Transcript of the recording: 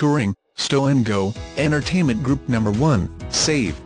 touring STOW N' GO, Entertainment Group No. 1, Save.